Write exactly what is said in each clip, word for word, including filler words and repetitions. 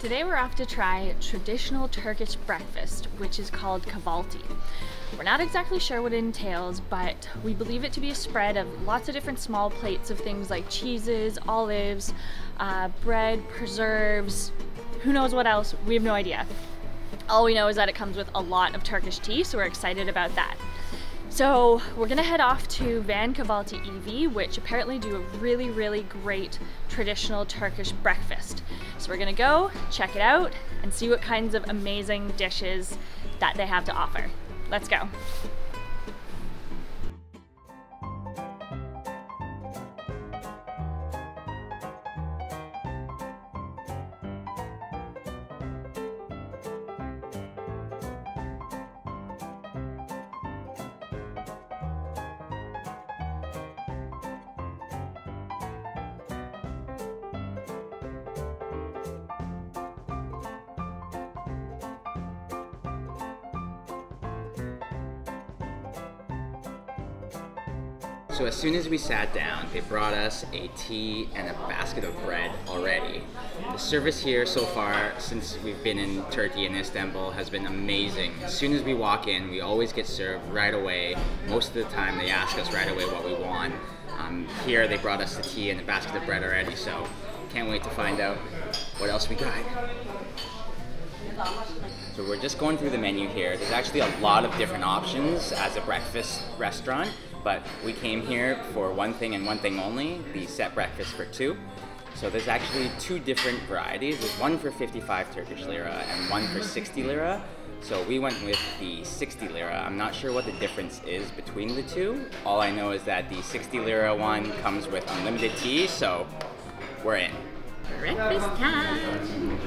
Today we're off to try traditional Turkish breakfast, which is called kahvaltı. We're not exactly sure what it entails, but we believe it to be a spread of lots of different small plates of things like cheeses, olives, uh, bread, preserves, who knows what else, we have no idea. All we know is that it comes with a lot of Turkish tea, so we're excited about that. So we're gonna head off to Van Kahvaltı Evi, which apparently do a really, really great traditional Turkish breakfast. So we're gonna go, check it out, and see what kinds of amazing dishes that they have to offer. Let's go. So as soon as we sat down, they brought us a tea and a basket of bread already. The service here so far, since we've been in Turkey and Istanbul, has been amazing. As soon as we walk in, we always get served right away. Most of the time, they ask us right away what we want. Um, here, they brought us the tea and the basket of bread already, so can't wait to find out what else we got. So we're just going through the menu here. There's actually a lot of different options as a breakfast restaurant, but we came here for one thing and one thing only, the set breakfast for two. So there's actually two different varieties. There's one for fifty-five Turkish lira and one for sixty lira. So we went with the sixty lira. I'm not sure what the difference is between the two. All I know is that the sixty lira one comes with unlimited tea, so we're in. Breakfast time!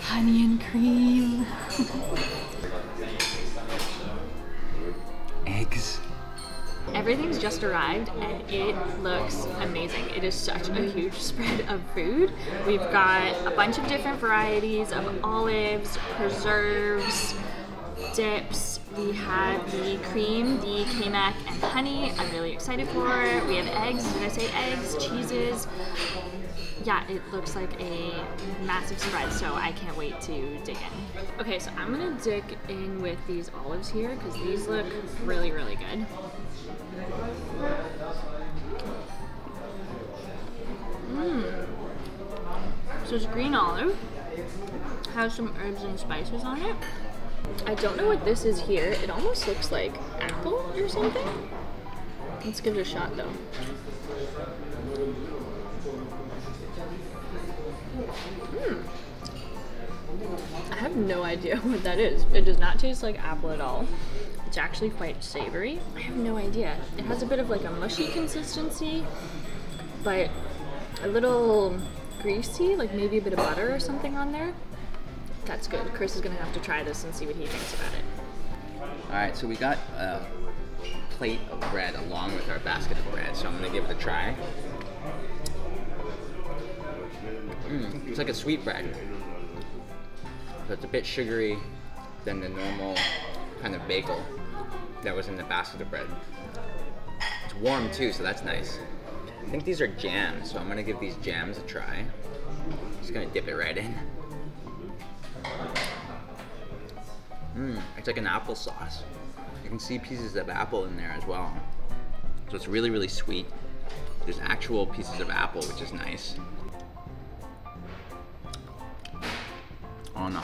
Honey and cream. Eggs. Everything's just arrived and it looks amazing. It is such a huge spread of food. We've got a bunch of different varieties of olives, preserves, dips. We have the cream, the kaymak and honey. I'm really excited for it. We have eggs. Did I say eggs? Cheeses. Yeah, it looks like a massive spread, so I can't wait to dig in. Okay, so I'm gonna dig in with these olives here because these look really, really good. Mmm. So it's green olive, has some herbs and spices on it. I don't know what this is here. It almost looks like apple or something. Let's give it a shot though. Mm. I have no idea what that is. It does not taste like apple at all. It's actually quite savory. I have no idea. It has a bit of like a mushy consistency, but a little greasy, like maybe a bit of butter or something on there. That's good. Chris is gonna have to try this and see what he thinks about it. All right, so we got a plate of bread along with our basket of bread, so I'm gonna give it a try. Mm, it's like a sweet bread, so it's a bit sugary than the normal kind of bagel that was in the basket of bread. It's warm too, so that's nice. I think these are jams, so I'm gonna give these jams a try. Just gonna dip it right in. Mmm, it's like an applesauce. You can see pieces of apple in there as well. So it's really, really sweet. There's actual pieces of apple, which is nice. Oh no,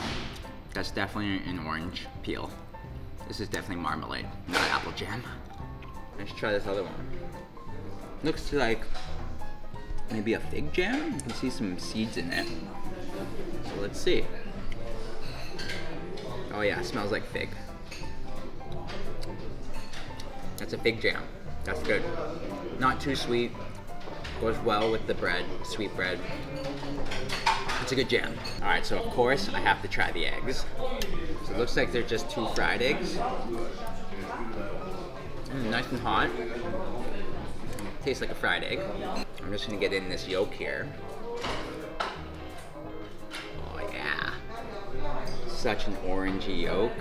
that's definitely an orange peel. This is definitely marmalade, not apple jam. Let's try this other one. Looks like maybe a fig jam? You can see some seeds in it. So let's see. Oh yeah, it smells like fig. That's a fig jam. That's good. Not too sweet. Goes well with the bread, sweet bread. It's a good jam. All right, so of course I have to try the eggs. So it looks like they're just two fried eggs. Mm, nice and hot. Tastes like a fried egg. I'm just gonna get in this yolk here. such an orangey yolk.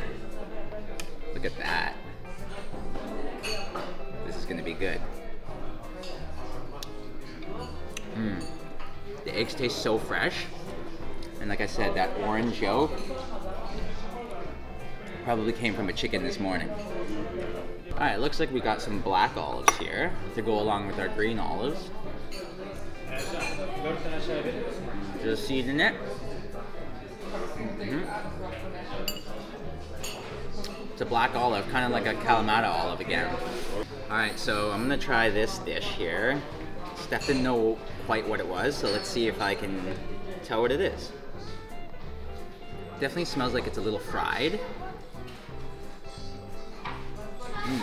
Look at that. This is gonna be good. Mmm. The eggs taste so fresh. And like I said, that orange yolk probably came from a chicken this morning. All right, looks like we got some black olives here to go along with our green olives. Just season it. Mm-hmm. It's a black olive, kind of like a Kalamata olive again. All right, so I'm gonna try this dish here. Steph didn't know quite what it was, so let's see if I can tell what it is. Definitely smells like it's a little fried. Mm.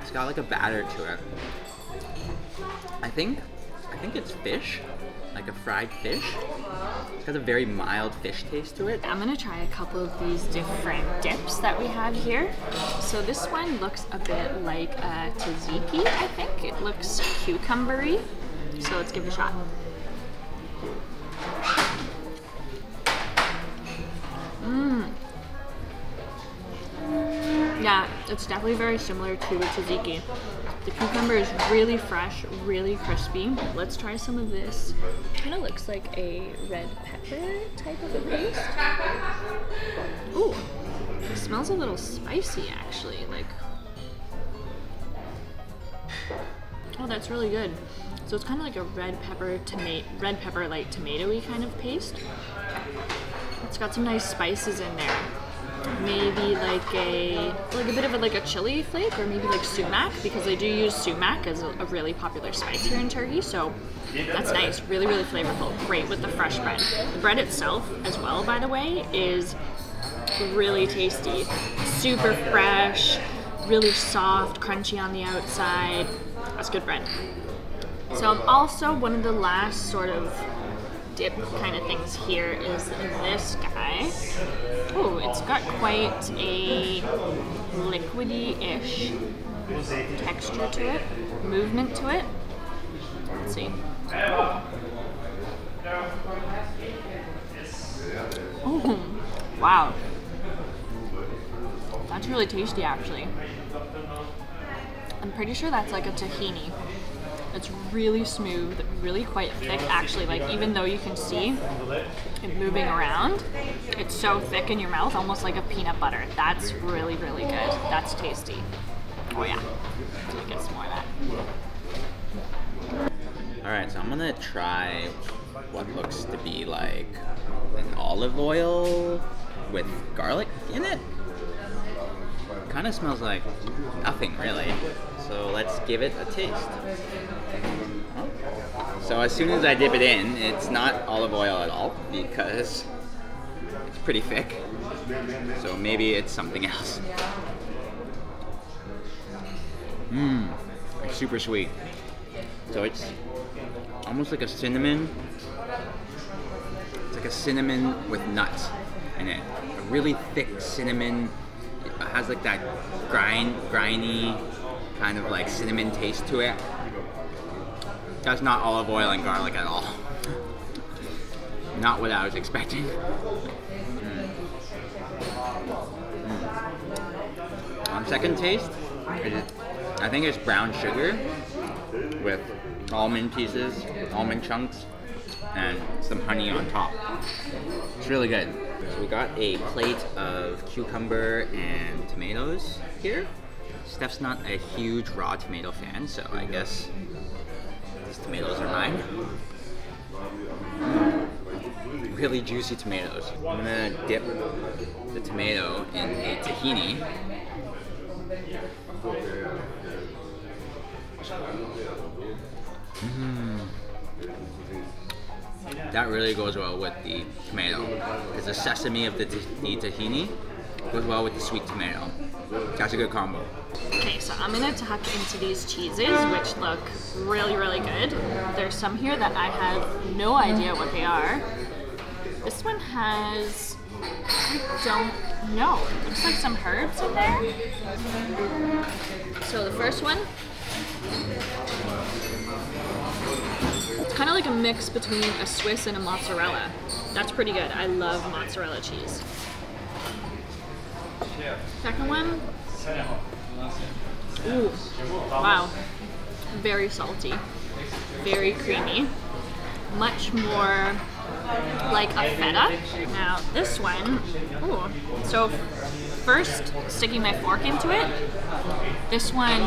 It's got like a batter to it. I think, I think it's fish, like a fried fish. It's got a very mild fish taste to it. I'm gonna try a couple of these different dips that we have here. So this one looks a bit like a tzatziki, I think. It looks cucumbery. So let's give it a shot. Mmm. Yeah, it's definitely very similar to a tzatziki. The cucumber is really fresh, really crispy. Let's try some of this. Kind of looks like a red pepper type of a paste. Ooh, it smells a little spicy actually. Like, oh, that's really good. So it's kind of like a red pepper tomato, red pepper like tomatoey kind of paste. It's got some nice spices in there. Maybe like a like a bit of a, like a chili flake, or maybe like sumac, because they do use sumac as a, a really popular spice here in Turkey. So that's nice, really really flavorful, great with the fresh bread. The bread itself as well, by the way, is really tasty, super fresh, really soft, crunchy on the outside. That's good bread. So also one of the last sort of dip kind of things here is this guy. Oh, it's got quite a liquidy-ish texture to it, movement to it. Let's see. Oh, wow. That's really tasty, actually. I'm pretty sure that's like a tahini. It's really smooth, really quite thick actually, like even though you can see it moving around, it's so thick in your mouth, almost like a peanut butter. That's really, really good. That's tasty. Oh yeah. Let's get some more of that. Alright, so I'm gonna try what looks to be like an olive oil with garlic in it. Kind of smells like nothing really. So let's give it a taste. So as soon as I dip it in, it's not olive oil at all because it's pretty thick. So maybe it's something else. Mmm, super sweet. So it's almost like a cinnamon. It's like a cinnamon with nuts in it. A really thick cinnamon. It has like that grind, grindy, kind of like cinnamon taste to it. That's not olive oil and garlic at all. Not what I was expecting. Mm. Mm. On second taste, I think it's brown sugar with almond pieces, almond chunks, and some honey on top. It's really good. So we got a plate of cucumber and tomatoes here. Steph's not a huge raw tomato fan, so I guess these tomatoes are mine. Really juicy tomatoes. I'm gonna dip the tomato in a tahini. Mm. That really goes well with the tomato, because the sesame of the, the tahini goes well with the sweet tomato. That's a good combo. Okay, so I'm gonna tuck into these cheeses, which look really, really good. There's some here that I have no idea what they are. This one has, I don't know. Looks like some herbs in there. So the first one, it's kind of like a mix between a Swiss and a mozzarella. That's pretty good. I love mozzarella cheese. Second one, ooh, wow, very salty, very creamy, much more like a feta. Now this one, ooh, so first sticking my fork into it, this one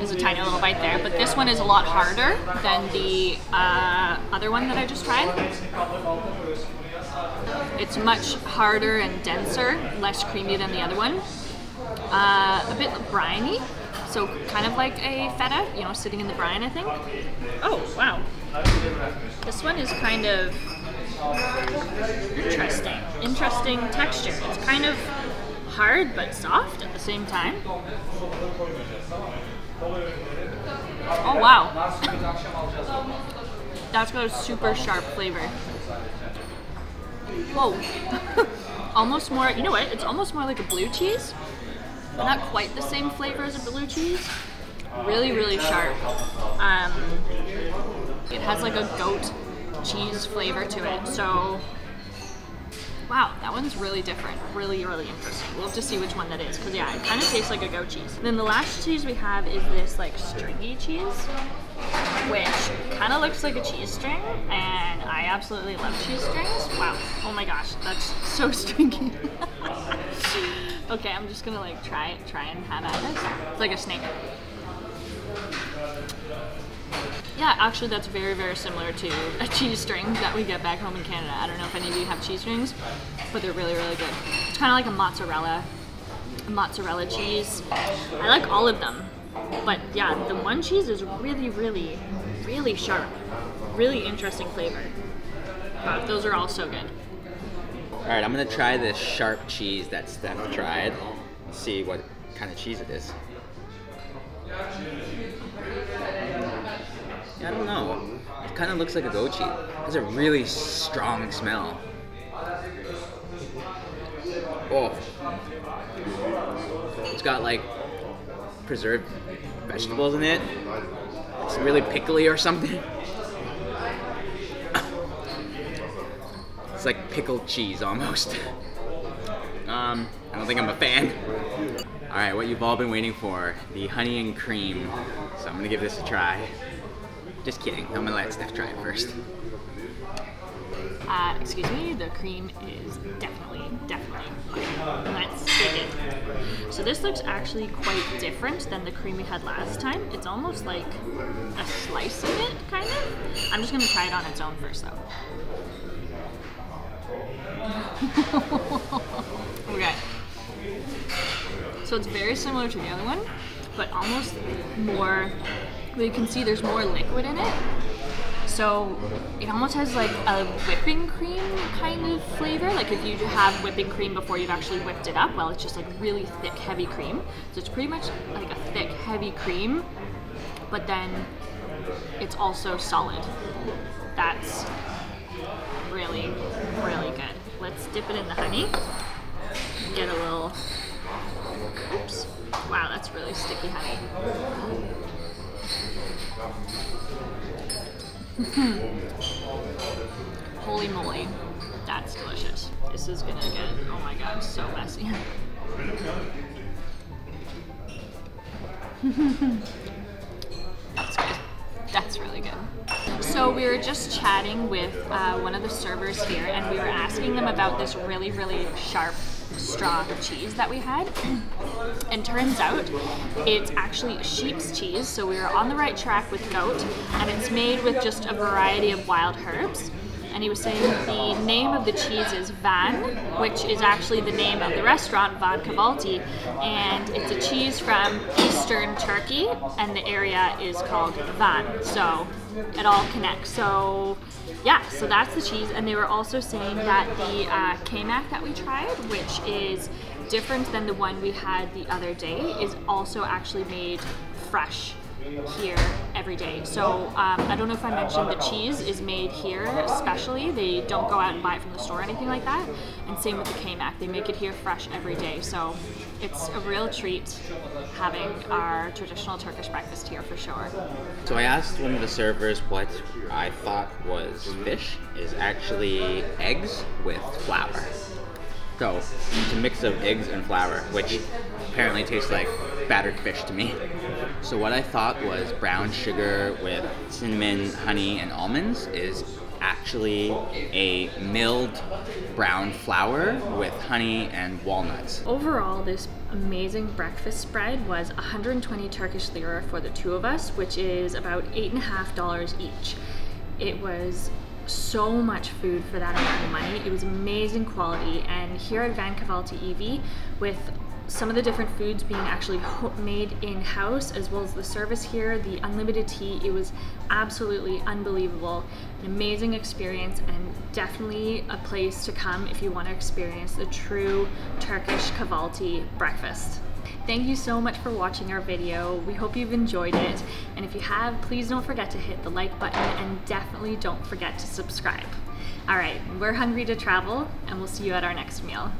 is a tiny little bite there, but this one is a lot harder than the uh, other one that I just tried. It's much harder and denser, less creamy than the other one. Uh, a bit briny, so kind of like a feta, you know, sitting in the brine, I think. Oh, wow. This one is kind of interesting. Interesting texture. It's kind of hard but soft at the same time. Oh, wow. That's got a super sharp flavor. Whoa. Almost more, you know what, it's almost more like a blue cheese, but not quite the same flavor as a blue cheese. Really, really sharp. Um, it has like a goat cheese flavor to it, so wow, that one's really different. Really, really interesting. We'll have to see which one that is, because yeah, it kind of tastes like a goat cheese. And then the last cheese we have is this like stringy cheese, which kind of looks like a cheese string, and I absolutely love cheese strings. Wow, oh my gosh, that's so stringy. Okay, I'm just gonna like try it, try and have at this. It's like a snake. Yeah, actually that's very, very similar to a cheese string that we get back home in Canada. I don't know if any of you have cheese strings, but they're really, really good. It's kind of like a mozzarella, a mozzarella cheese. I like all of them. But yeah, the one cheese is really, really, really sharp. Really interesting flavor. Wow, those are all so good. All right, I'm gonna try this sharp cheese that Steph tried. Let's see what kind of cheese it is. Yeah, I don't know. It kind of looks like a goat cheese. It has a really strong smell. Oh. It's got like preserved vegetables in it. It's really pickly or something. It's like pickled cheese almost. um, I don't think I'm a fan. All right, what you've all been waiting for, the honey and cream. So I'm gonna give this a try. Just kidding, I'm gonna let Steph try it first. Uh, excuse me, the cream is definitely, definitely good. Let's dig in. So this looks actually quite different than the cream we had last time. It's almost like a slice of it, kind of. I'm just gonna try it on its own first, though. Okay. So it's very similar to the other one, but almost more, well, you can see there's more liquid in it. So it almost has like a whipping cream kind of flavor. Like if you have whipping cream before you've actually whipped it up, well, it's just like really thick, heavy cream. So it's pretty much like a thick, heavy cream, but then it's also solid. That's really, really good. Let's dip it in the honey. Get a little, oops. Wow, that's really sticky honey. Holy moly, that's delicious. This is gonna get, oh my god, so messy. That's good. That's really good. So we were just chatting with uh, one of the servers here, and we were asking them about this really, really sharp straw cheese that we had, and turns out it's actually sheep's cheese, so we were on the right track with goat, and it's made with just a variety of wild herbs. And he was saying the name of the cheese is Van, which is actually the name of the restaurant, Van Kahvaltı, and it's a cheese from eastern Turkey, and the area is called Van, so it all connects. So yeah, so that's the cheese. And they were also saying that the uh, kaymak that we tried, which is different than the one we had the other day, is also actually made fresh here every day. So um, I don't know if I mentioned, the cheese is made here especially. They don't go out and buy it from the store or anything like that. And same with the kaymak, they make it here fresh every day. So it's a real treat having our traditional Turkish breakfast here for sure. So I asked one of the servers what I thought was fish is actually eggs with flour. So it's a mix of eggs and flour, which apparently tastes like battered fish to me. So what I thought was brown sugar with cinnamon, honey, and almonds is actually a milled brown flour with honey and walnuts. Overall, this amazing breakfast spread was one hundred twenty Turkish lira for the two of us, which is about eight and a half dollars each. It was so much food for that amount of money. It was amazing quality, and here at Van Kahvaltı Evi, with some of the different foods being actually made in-house, as well as the service here, the unlimited tea, it was absolutely unbelievable. An amazing experience, and definitely a place to come if you want to experience the true Turkish kahvaltı breakfast. Thank you so much for watching our video. We hope you've enjoyed it, and if you have, please don't forget to hit the like button, and definitely don't forget to subscribe. All right, we're hungry to travel, and we'll see you at our next meal.